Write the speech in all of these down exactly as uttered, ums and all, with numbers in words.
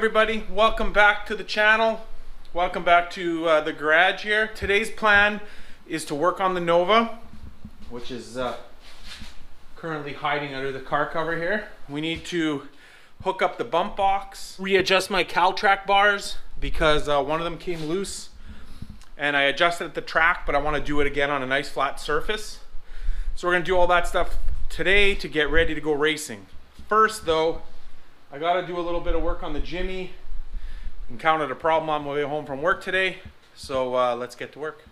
everybody, welcome back to the channel. Welcome back to uh, the garage here. Today's plan is to work on the Nova, which is uh, currently hiding under the car cover here. We need to hook up the bump box, readjust my Caltrac bars because uh, one of them came loose and I adjusted at the track, but I want to do it again on a nice flat surface. So we're gonna do all that stuff today to get ready to go racing. First though, I gotta do a little bit of work on the Jimmy. Encountered a problem on my way home from work today, so uh, let's get to work.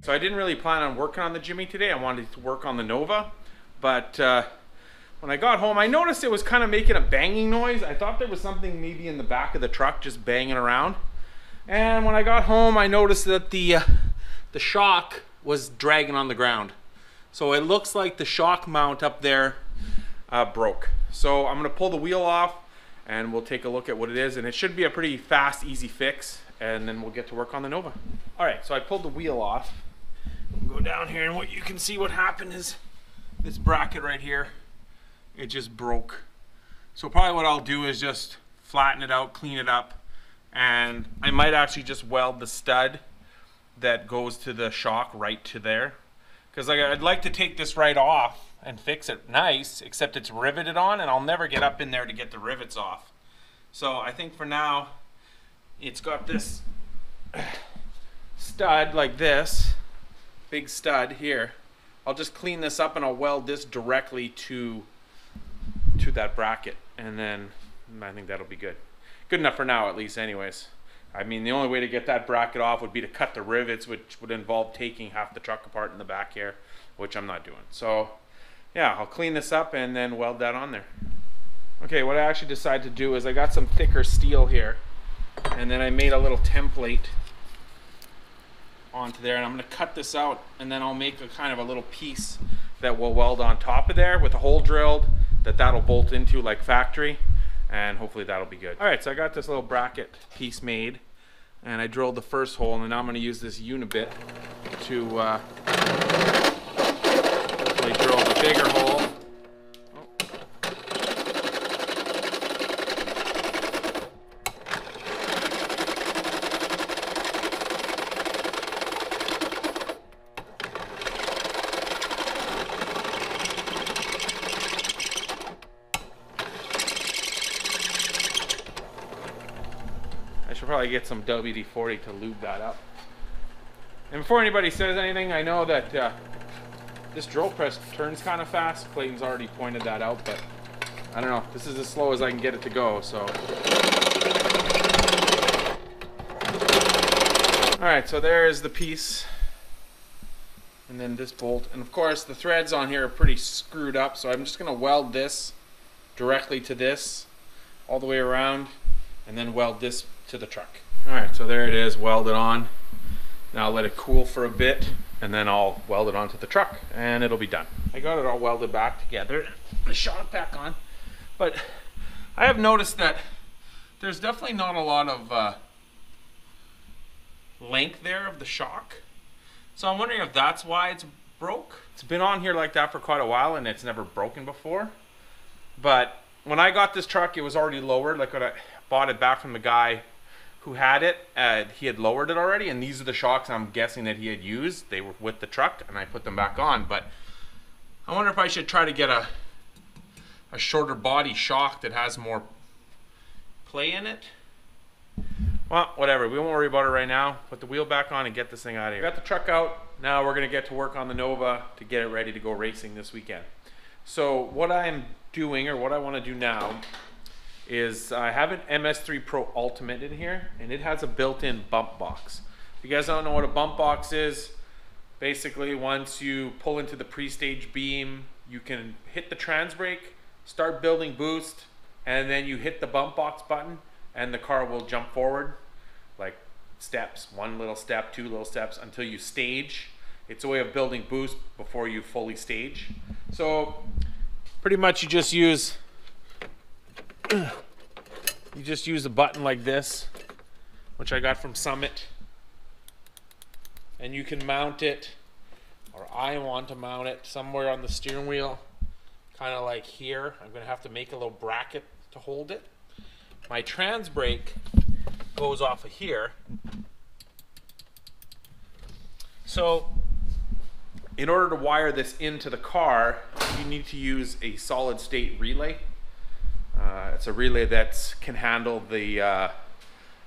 So I didn't really plan on working on the Jimmy today. I wanted to work on the Nova, but uh, when I got home, I noticed it was kind of making a banging noise. I thought there was something maybe in the back of the truck just banging around. And when I got home, I noticed that the, uh, the shock was dragging on the ground. So it looks like the shock mount up there uh, broke. So I'm gonna pull the wheel off and we'll take a look at what it is. And it should be a pretty fast, easy fix. And then we'll get to work on the Nova. All right, so I pulled the wheel off. We'll go down here and what you can see what happened is this bracket right here, it just broke. So probably what I'll do is just flatten it out, clean it up. And I might actually just weld the stud that goes to the shock right to there. Because like, I'd like to take this right off and fix it nice, except it's riveted on and I'll never get up in there to get the rivets off. So I think for now, it's got this stud like this, big stud here. I'll just clean this up and I'll weld this directly to, to that bracket. And then I think that'll be good. Good enough for now at least anyways. I mean, the only way to get that bracket off would be to cut the rivets, which would involve taking half the truck apart in the back here, which I'm not doing. So yeah, I'll clean this up and then weld that on there. Okay, what I actually decided to do is I got some thicker steel here and then I made a little template onto there and I'm gonna cut this out and then I'll make a kind of a little piece that will weld on top of there with a hole drilled that that'll bolt into like factory. And hopefully that'll be good. All right, so I got this little bracket piece made and I drilled the first hole and then now I'm gonna use this unibit to uh, hopefully drill the bigger hole. Probably get some W D forty to lube that up. And before anybody says anything, I know that uh, this drill press turns kind of fast. Clayton's already pointed that out, but I don't know. This is as slow as I can get it to go, so. All right, so there is the piece. And then this bolt. And of course, the threads on here are pretty screwed up, so I'm just gonna weld this directly to this, all the way around, and then weld this to the truck. All right, so there it is, welded on. Now I'll let it cool for a bit and then I'll weld it onto the truck and it'll be done. I got it all welded back together. I shot it back on, but I have noticed that there's definitely not a lot of uh, length there of the shock. So I'm wondering if that's why it's broke. It's been on here like that for quite a while and it's never broken before. But when I got this truck, it was already lowered. Like when I bought it back from the guy who had it, uh, he had lowered it already, and these are the shocks I'm guessing that he had used. They were with the truck and I put them back on, but I wonder if I should try to get a a shorter body shock that has more play in it. Well, whatever, we won't worry about it right now. Put the wheel back on and get this thing out of here. Got the truck out, now we're gonna get to work on the Nova to get it ready to go racing this weekend. So what I'm doing, or what I want to do now, is I have an M S three Pro Ultimate in here and it has a built-in bump box. If you guys don't know what a bump box is, basically once you pull into the pre-stage beam, you can hit the trans brake, start building boost, and then you hit the bump box button and the car will jump forward like steps, one little step, two little steps until you stage. It's a way of building boost before you fully stage. So pretty much you just use You just use a button like this, which I got from Summit, and you can mount it, or I want to mount it somewhere on the steering wheel, kind of like here. I'm going to have to make a little bracket to hold it. My trans brake goes off of here. So in order to wire this into the car, you need to use a solid state relay. Uh, it's a relay that can handle the uh,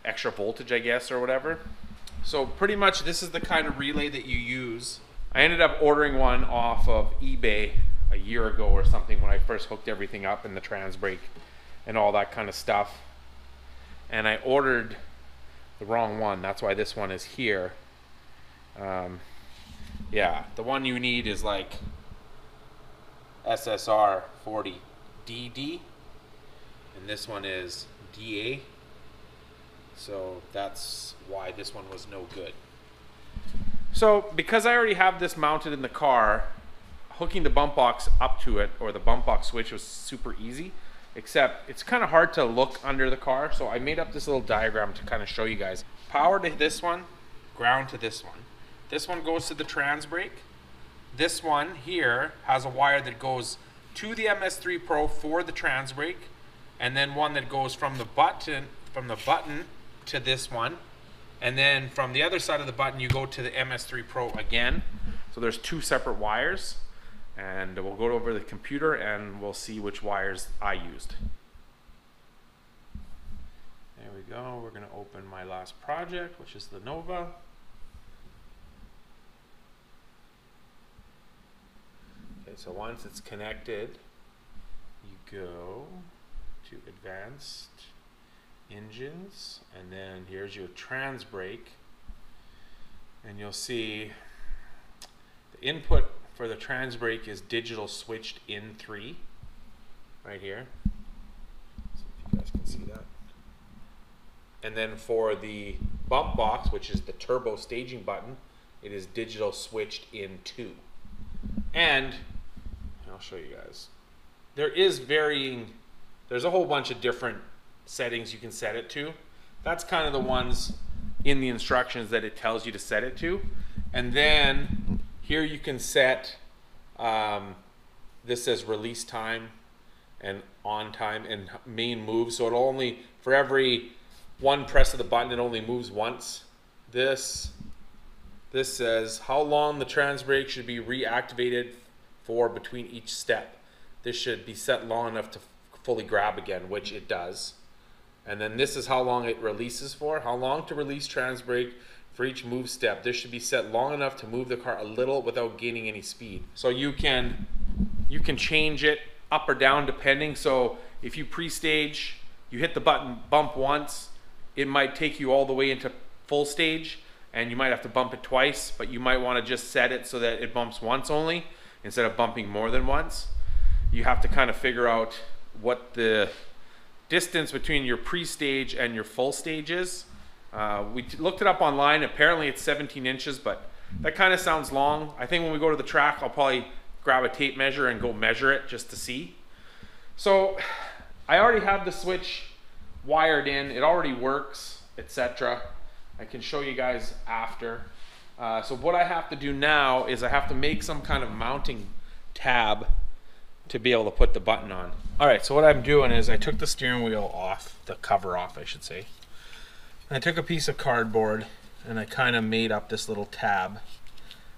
extra voltage, I guess, or whatever. So pretty much this is the kind of relay that you use. I ended up ordering one off of eBay a year ago or something when I first hooked everything up in the trans brake and all that kind of stuff. And I ordered the wrong one. That's why this one is here. Um, yeah, the one you need is like S S R forty D D. And this one is D A. So that's why this one was no good. So because I already have this mounted in the car, hooking the bump box up to it, or the bump box switch, was super easy, except it's kind of hard to look under the car. So I made up this little diagram to kind of show you guys. Power to this one, ground to this one. This one goes to the trans brake. This one here has a wire that goes to the M S three Pro for the trans brake, and then one that goes from the button from the button to this one, and then from the other side of the button you go to the M S three Pro again. So there's two separate wires, and we'll go over the computer and we'll see which wires I used. There we go. We're going to open my last project, which is the Nova. Okay, so once it's connected, you go to advanced engines, and then here's your trans brake, and you'll see the input for the trans brake is digital switched in three right here. So if you guys can see that. And then for the bump box, which is the turbo staging button, it is digital switched in two. And I'll show you guys, there is varying there's a whole bunch of different settings you can set it to. That's kind of the ones in the instructions that it tells you to set it to. And then here you can set, um, this says release time and on time and main move. So it'll only, for every one press of the button, it only moves once. This, this says how long the trans brake should be reactivated for between each step. This should be set long enough to fully grab again, which it does. And then this is how long it releases for. How long to release trans brake for each move step. This should be set long enough to move the car a little without gaining any speed. So you can you can change it up or down depending. So if you pre-stage, you hit the button bump once, it might take you all the way into full stage, and you might have to bump it twice, but you might want to just set it so that it bumps once only instead of bumping more than once. You have to kind of figure out what the distance between your pre-stage and your full stage is. Uh, we looked it up online. Apparently it's seventeen inches, but that kind of sounds long. I think when we go to the track, I'll probably grab a tape measure and go measure it just to see. So I already have the switch wired in. It already works, et cetera. I can show you guys after. Uh, so what I have to do now is I have to make some kind of mounting tab to be able to put the button on. All right, so what I'm doing is I took the steering wheel off, the cover off, I should say. And I took a piece of cardboard and I kind of made up this little tab,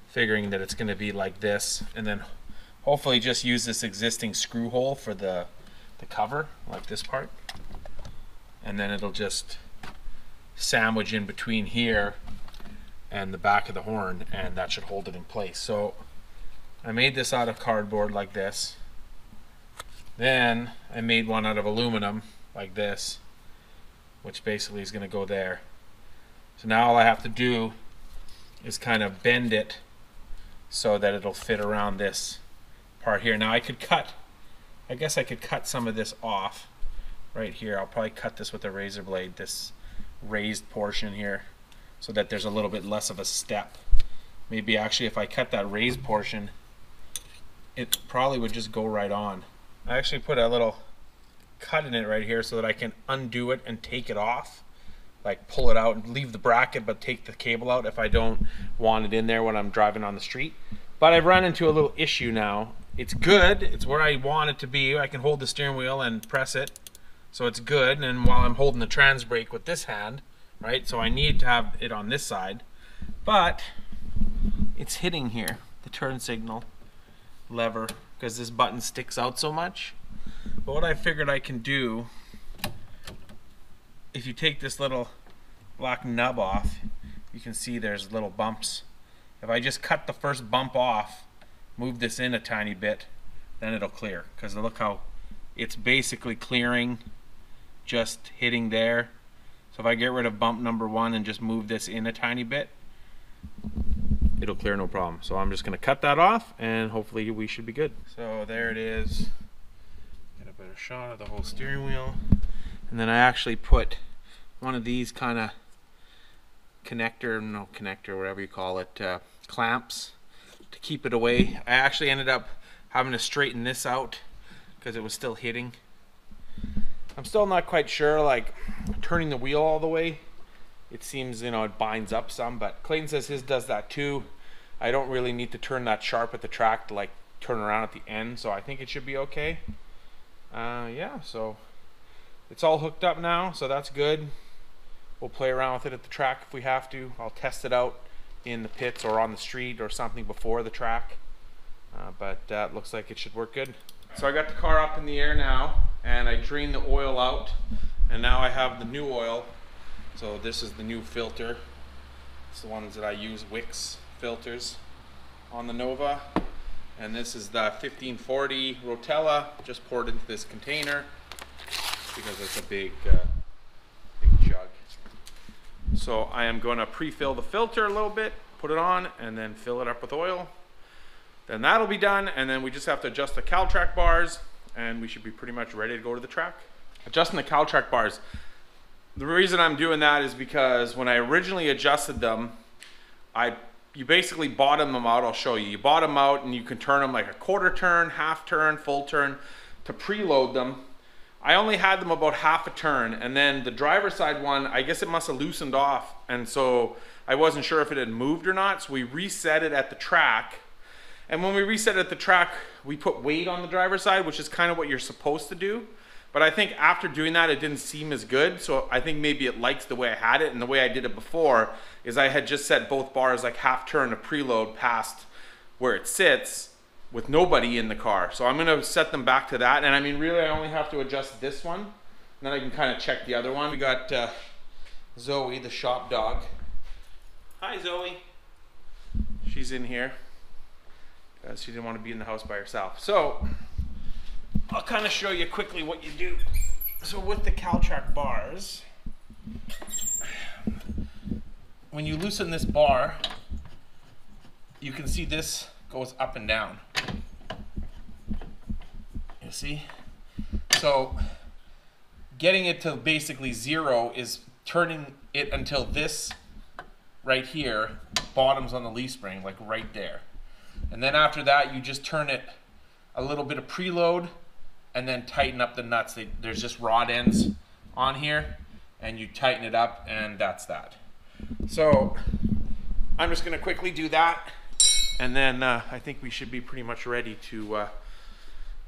figuring that it's gonna be like this, and then hopefully just use this existing screw hole for the, the cover, like this part. And then it'll just sandwich in between here and the back of the horn, and that should hold it in place. So I made this out of cardboard like this. Then I made one out of aluminum like this, which basically is going to go there. So now all I have to do is kind of bend it so that it'll fit around this part here. Now I could cut, I guess I could cut some of this off right here. I'll probably cut this with a razor blade, this raised portion here, so that there's a little bit less of a step. Maybe actually if I cut that raised portion, it probably would just go right on. I actually put a little cut in it right here so that I can undo it and take it off, like pull it out and leave the bracket but take the cable out if I don't want it in there when I'm driving on the street. But I've run into a little issue now It's good. It's where I want it to be. I can hold the steering wheel and press it, so it's good. And while I'm holding the trans brake with this hand, right? So I need to have it on this side, but it's hitting here, the turn signal lever, because this button sticks out so much. But what I figured I can do, if you take this little black nub off, you can see there's little bumps. If I just cut the first bump off, move this in a tiny bit, then it'll clear. Because look how it's basically clearing, just hitting there. So if I get rid of bump number one and just move this in a tiny bit, it'll clear no problem. So I'm just gonna cut that off and hopefully we should be good. So there it is. Get a better shot of the whole steering wheel. And then I actually put one of these kind of connector, no connector, whatever you call it, uh, clamps to keep it away. I actually ended up having to straighten this out because it was still hitting. I'm still not quite sure, like turning the wheel all the way, it seems, you know, it binds up some, but Clayton says his does that too. I don't really need to turn that sharp at the track to like turn around at the end, so I think it should be okay. Uh, yeah, so it's all hooked up now, so that's good. We'll play around with it at the track if we have to. I'll test it out in the pits or on the street or something before the track, uh, but uh, it looks like it should work good. So I got the car up in the air now, and I drained the oil out, and now I have the new oil. So this is the new filter. It's the ones that I use, Wix filters on the Nova, and this is the fifteen forty Rotella, just poured into this container because it's a big, uh, big jug. So I am going to pre-fill the filter a little bit, put it on, and then fill it up with oil. Then that'll be done, and then we just have to adjust the Caltrac bars, and we should be pretty much ready to go to the track. Adjusting the Caltrac bars. The reason I'm doing that is because when I originally adjusted them, I you basically bottom them out. I'll show you. You bottom them out, and you can turn them like a quarter turn, half turn, full turn to preload them. I only had them about half a turn, and then the driver's side one, I guess it must have loosened off, and so I wasn't sure if it had moved or not, so we reset it at the track. And when we reset it at the track, we put weight on the driver's side, which is kind of what you're supposed to do. But I think after doing that, it didn't seem as good. So I think maybe it likes the way I had it, and the way I did it before is I had just set both bars like half turn to preload past where it sits with nobody in the car. So I'm gonna set them back to that. And I mean, really, I only have to adjust this one. And then I can kind of check the other one. We got uh, Zoe, the shop dog. Hi, Zoe. She's in here. Uh, she didn't want to be in the house by herself. So I'll kind of show you quickly what you do. So with the Caltrac bars, when you loosen this bar, you can see this goes up and down. You see? So getting it to basically zero is turning it until this right here bottoms on the leaf spring, like right there. And then after that, you just turn it a little bit of preload and then tighten up the nuts. They, there's just rod ends on here, and you tighten it up, and that's that. So I'm just gonna quickly do that, and then uh, I think we should be pretty much ready to uh,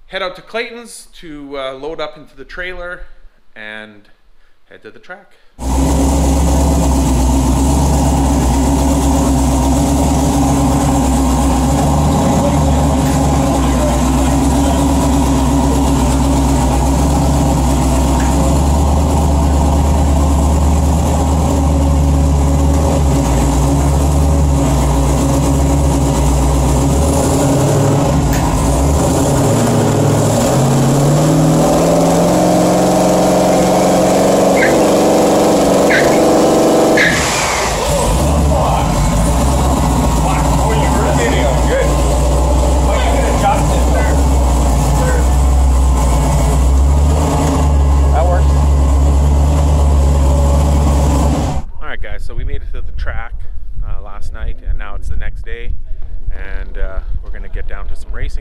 head out to Clayton's to uh, load up into the trailer and head to the track.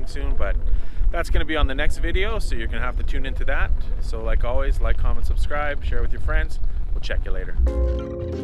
Soon, but that's going to be on the next video, so you're going to have to tune into that. So like always, like, comment, subscribe, share with your friends. We'll check you later.